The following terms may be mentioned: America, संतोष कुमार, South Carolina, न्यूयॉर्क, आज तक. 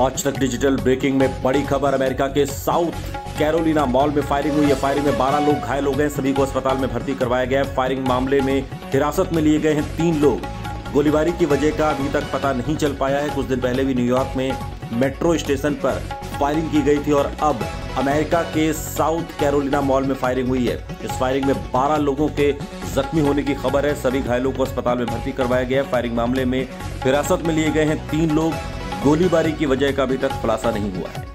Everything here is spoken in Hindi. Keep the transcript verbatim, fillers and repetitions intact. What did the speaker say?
आज तक डिजिटल ब्रेकिंग में बड़ी खबर, अमेरिका के साउथ कैरोलिना मॉल में फायरिंग हुई है। फायरिंग में बारह लोग घायल हो गए, सभी को अस्पताल में भर्ती करवाया गया है। फायरिंग मामले में हिरासत में लिए गए हैं तीन लोग। गोलीबारी की वजह का अभी तक पता नहीं चल पाया है। कुछ दिन पहले भी न्यूयॉर्क में मेट्रो स्टेशन पर फायरिंग की गई थी और अब अमेरिका के साउथ कैरोलिना मॉल में फायरिंग हुई है। इस फायरिंग में बारह लोगों के जख्मी होने की खबर है, सभी घायलों को अस्पताल में भर्ती करवाया गया है। फायरिंग मामले में हिरासत में लिए गए हैं तीन लोग। गोलीबारी की वजह का अभी तक खुलासा नहीं हुआ है।